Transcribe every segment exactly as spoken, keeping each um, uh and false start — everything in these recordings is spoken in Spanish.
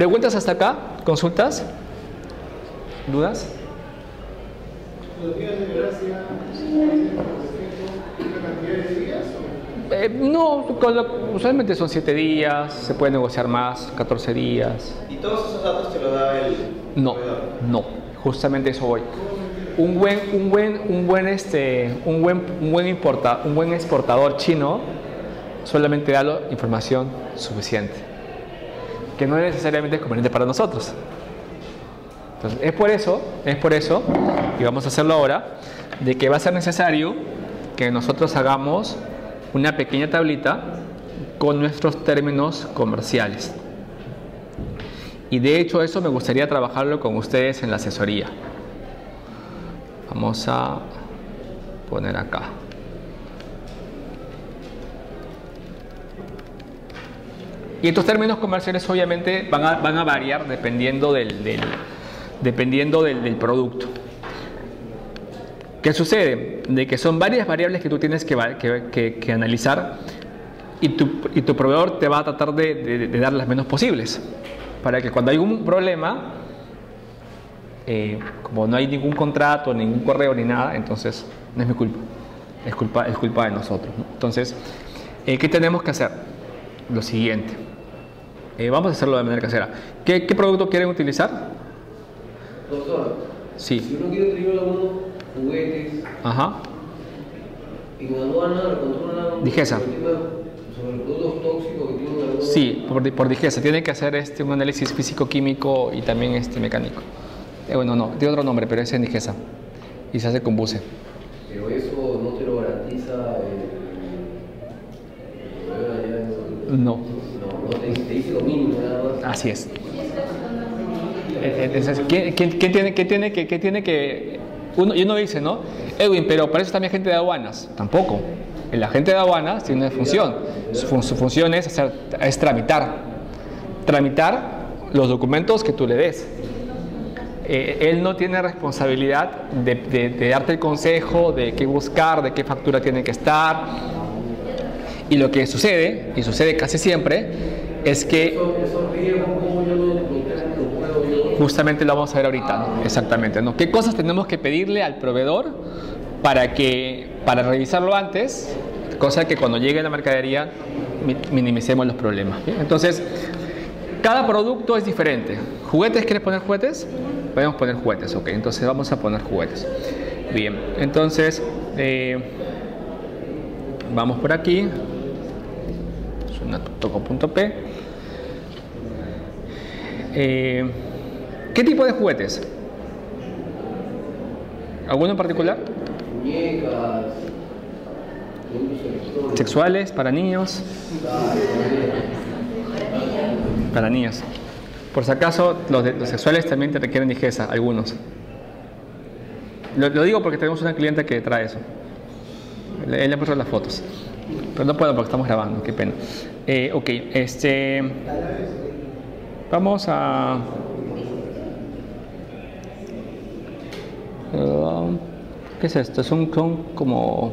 ¿Preguntas hasta acá? ¿Consultas? ¿Dudas? Eh, no, con lo, usualmente son siete días, se puede negociar más, catorce días. ¿Y todos esos datos te los da el No, proveedor? No, justamente eso voy. Un buen, un buen, un buen, este, un buen, un buen, importa, un buen exportador chino solamente da la información suficiente, que no es necesariamente conveniente para nosotros. Entonces, es por eso, es por eso, y vamos a hacerlo ahora, de que va a ser necesario que nosotros hagamos una pequeña tablita con nuestros términos comerciales. Y de hecho eso me gustaría trabajarlo con ustedes en la asesoría. Vamos a poner acá. Y estos términos comerciales obviamente van a, van a variar dependiendo del, del, dependiendo del, del producto. ¿Qué sucede? De que son varias variables que tú tienes que, que, que, que analizar, y tu, y tu proveedor te va a tratar de, de, de dar las menos posibles, para que cuando hay un problema, eh, como no hay ningún contrato, ningún correo ni nada, entonces no es mi culpa, es culpa, es culpa de nosotros, ¿no? Entonces, eh, ¿qué tenemos que hacer? Lo siguiente, eh, vamos a hacerlo de manera casera. ¿Qué, qué producto quieren utilizar? Doctor, sí. Si uno quiere tributar algunos juguetes, ajá, y con aduana, con Digesa, sobre productos tóxicos que tienen aduana. Sí, por, por Digesa, tienen que hacer este, un análisis físico-químico y también este, mecánico. Eh, bueno, no, tiene otro nombre, pero es en Digesa y se hace con buce. Pero eso no te lo garantiza el... No. No, no te, te dice lo mínimo, nada más. Así es. Entonces, ¿qué, qué, qué tiene, qué tiene, qué, qué tiene que...? Uno, y uno dice, ¿no? Edwin, pero para eso está mi agente de aduanas. Tampoco. El agente de aduanas tiene una función. Su, su función es, hacer, es tramitar. Tramitar los documentos que tú le des. Eh, él no tiene responsabilidad de, de, de darte el consejo de qué buscar, de qué factura tiene que estar. Y lo que sucede, y sucede casi siempre, es que justamente lo vamos a ver ahorita, ¿no? Exactamente, ¿no? ¿Qué cosas tenemos que pedirle al proveedor para que para revisarlo antes, cosa que cuando llegue la mercadería minimicemos los problemas, ¿bien? Entonces, cada producto es diferente. ¿Juguetes? ¿Quieres poner juguetes? Podemos poner juguetes, ok. Entonces vamos a poner juguetes. Bien, entonces eh, vamos por aquí. toco punto p. Eh, ¿Qué tipo de juguetes? ¿Alguno en particular? Muñecas. ¿Sexuales? ¿Para niños? Para niños. Por si acaso, los, de, los sexuales también te requieren Digesa, algunos. Lo, lo digo porque tenemos una clienta que trae eso. Le, le he puesto las fotos. Pero no puedo porque estamos grabando, qué pena. Eh, ok, este... Vamos a... Uh, ¿Qué es esto? Son, son como...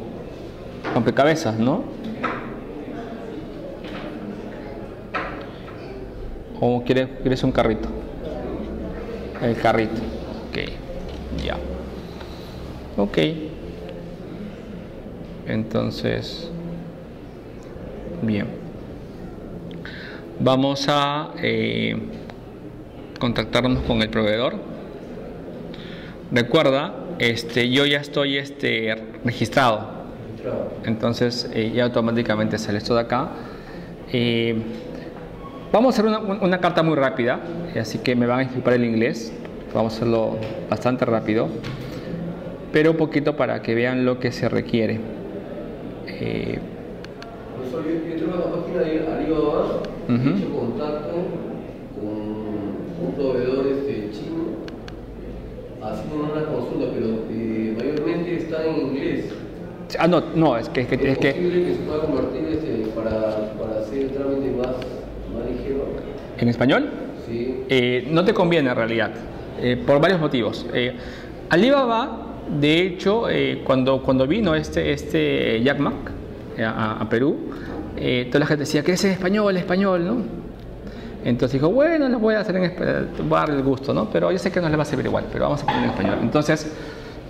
rompecabezas, ¿no? ¿O quieres, quieres un carrito? El carrito. Ok, ya. Ok. Entonces... Bien, vamos a eh, contactarnos con el proveedor. Recuerda, este, yo ya estoy este, registrado, entonces eh, ya automáticamente sale esto de acá. Eh, vamos a hacer una, una carta muy rápida, así que me van a disculpar el inglés, vamos a hacerlo bastante rápido, pero un poquito para que vean lo que se requiere. Eh, Yo entré en la página de Alibaba, uh-huh. He hecho contacto con un proveedor este, chino, haciendo una consulta, pero eh, mayormente está en inglés. Ah, no, no, es que... Es, que, ¿Es, es posible que... que se pueda convertir este, para, para hacer el trámite más, más ligero? ¿En español? Sí. Eh, no te conviene en realidad, eh, por varios motivos. Eh, Alibaba, de hecho, eh, cuando, cuando vino este, este Jack Mac A, a Perú, eh, toda la gente decía que es español, español, ¿no? Entonces dijo, bueno, los voy a hacer en español, voy a darle el gusto, ¿no? Pero yo sé que no les va a servir igual, pero vamos a poner en español. Entonces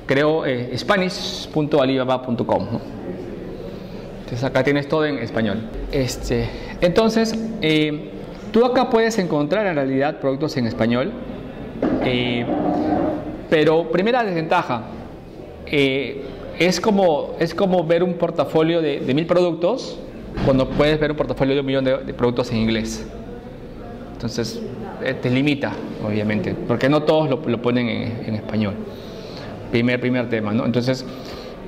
creo eh, spanish punto alibaba punto com, ¿no? Entonces acá tienes todo en español. Este, entonces eh, tú acá puedes encontrar en realidad productos en español, eh, pero primera desventaja, eh, es, como, es como ver un portafolio de, de mil productos cuando puedes ver un portafolio de un millón de, de productos en inglés. Entonces eh, te limita, obviamente, porque no todos lo, lo ponen en, en español. Primer, primer tema, ¿no? Entonces,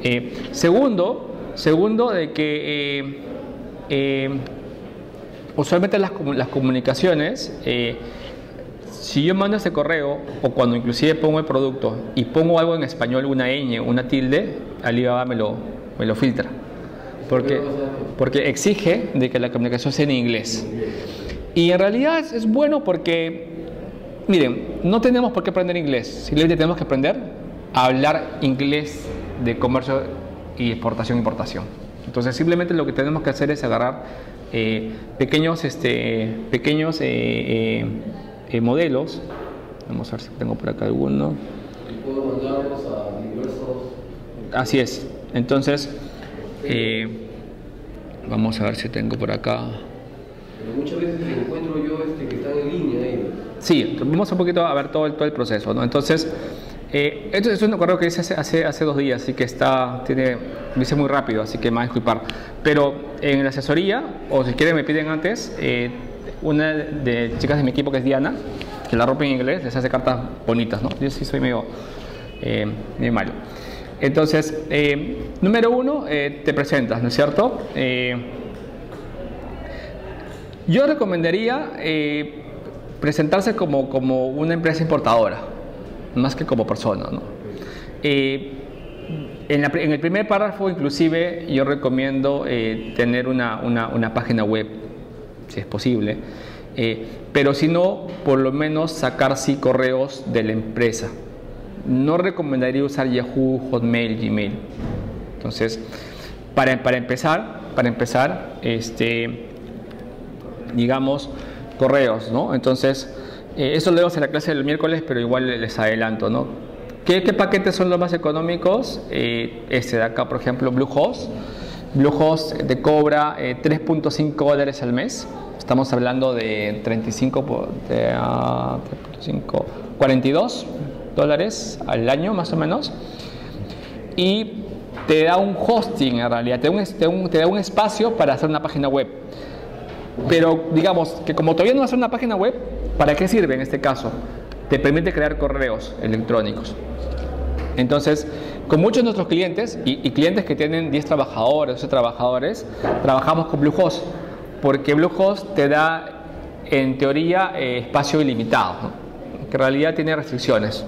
eh, segundo, segundo de que eh, eh, usualmente las, las comunicaciones, eh, si yo mando ese correo o cuando inclusive pongo el producto y pongo algo en español, una ñ, una tilde, Alibaba me lo, me lo filtra, porque, porque exige de que la comunicación sea en inglés. Y en realidad es, es bueno porque, miren, no tenemos por qué aprender inglés, simplemente tenemos que aprender a hablar inglés de comercio y exportación e importación. Entonces simplemente lo que tenemos que hacer es agarrar eh, pequeños, este, pequeños eh, eh, eh, modelos. Vamos a ver si tengo por acá alguno. ¿Puedo mandarlos a diversos? Así es. Entonces, eh, vamos a ver si tengo por acá. Pero muchas veces encuentro yo este que está en línea ahí. Sí, vamos un poquito a ver todo el, todo el proceso, ¿no? Entonces, eh, esto es un correo que hice hace, hace, hace dos días, así que está, tiene, lo hice muy rápido, así que me van a disculpar. Pero en la asesoría, o si quieren me piden antes, eh, una de chicas de mi equipo que es Diana, que la rompe en inglés, les hace cartas bonitas, ¿no? Yo sí soy medio, eh, medio malo. Entonces, eh, número uno, eh, te presentas, ¿no es cierto? Eh, Yo recomendaría eh, presentarse como, como una empresa importadora, más que como persona, ¿no? Eh, en, la, en el primer párrafo, inclusive, yo recomiendo eh, tener una, una, una página web, si es posible, eh, pero si no, por lo menos sacar sí correos de la empresa. No recomendaría usar Yahoo, Hotmail, Gmail. Entonces, para, para empezar, para empezar, este... digamos, correos, ¿no? Entonces, eh, eso lo vemos en la clase del miércoles, pero igual les adelanto, ¿no? ¿Qué, qué paquetes son los más económicos? Eh, este de acá, por ejemplo, Bluehost. Bluehost te cobra eh, tres punto cinco dólares al mes. Estamos hablando de treinta y cinco, cuarenta y dos dólares al año, más o menos. Y te da un hosting, en realidad, te da un, te da un, te da un espacio para hacer una página web. Pero digamos que como todavía no haces una página web, ¿para qué sirve en este caso? Te permite crear correos electrónicos. Entonces, con muchos de nuestros clientes y, y clientes que tienen diez trabajadores, doce trabajadores, trabajamos con Bluehost, porque Bluehost te da, en teoría, eh, espacio ilimitado, ¿no? Que en realidad tiene restricciones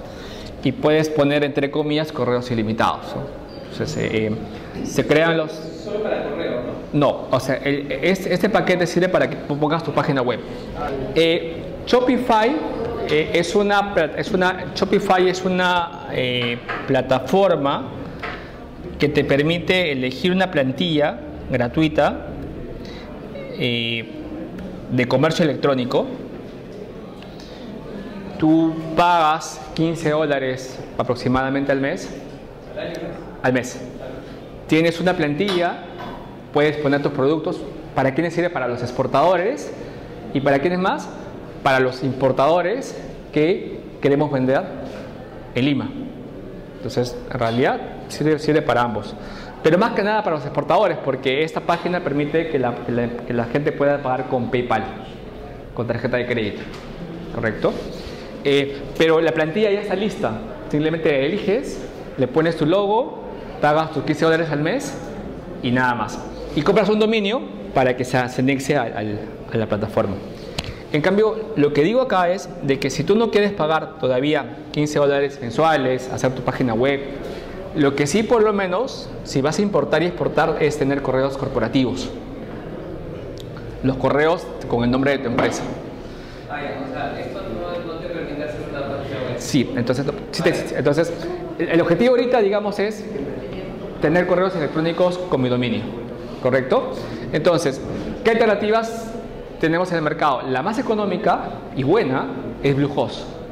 y puedes poner, entre comillas, correos ilimitados, ¿no? Entonces, eh, se crean los... ¿Solo para correo, no? No, o sea, el, este, este paquete sirve para que pongas tu página web. Eh, Shopify, eh, es una, es una, Shopify es una eh, plataforma que te permite elegir una plantilla gratuita eh, de comercio electrónico. Tú pagas quince dólares aproximadamente al mes. Al mes. Tienes una plantilla. Puedes poner tus productos. ¿Para quiénes sirve? Para los exportadores. ¿Y para quiénes más? Para los importadores que queremos vender en Lima. Entonces, en realidad, sirve, sirve para ambos. Pero más que nada para los exportadores, porque esta página permite que la, que la, que la gente pueda pagar con PayPal, con tarjeta de crédito. ¿Correcto? Eh, pero la plantilla ya está lista. Simplemente eliges, le pones tu logo, pagas tus quince dólares al mes y nada más. Y compras un dominio para que se anexe a, a, a la plataforma. En cambio, lo que digo acá es de que si tú no quieres pagar todavía quince dólares mensuales, hacer tu página web, lo que sí, por lo menos, si vas a importar y exportar, es tener correos corporativos. Los correos con el nombre de tu empresa. Ah, ya, o sea, esto no, no te permite hacer una página web. Sí, entonces, sí te, entonces el objetivo ahorita, digamos, es tener correos electrónicos con mi dominio. ¿Correcto? Entonces, ¿qué alternativas tenemos en el mercado. La más económica y buena es Bluehost.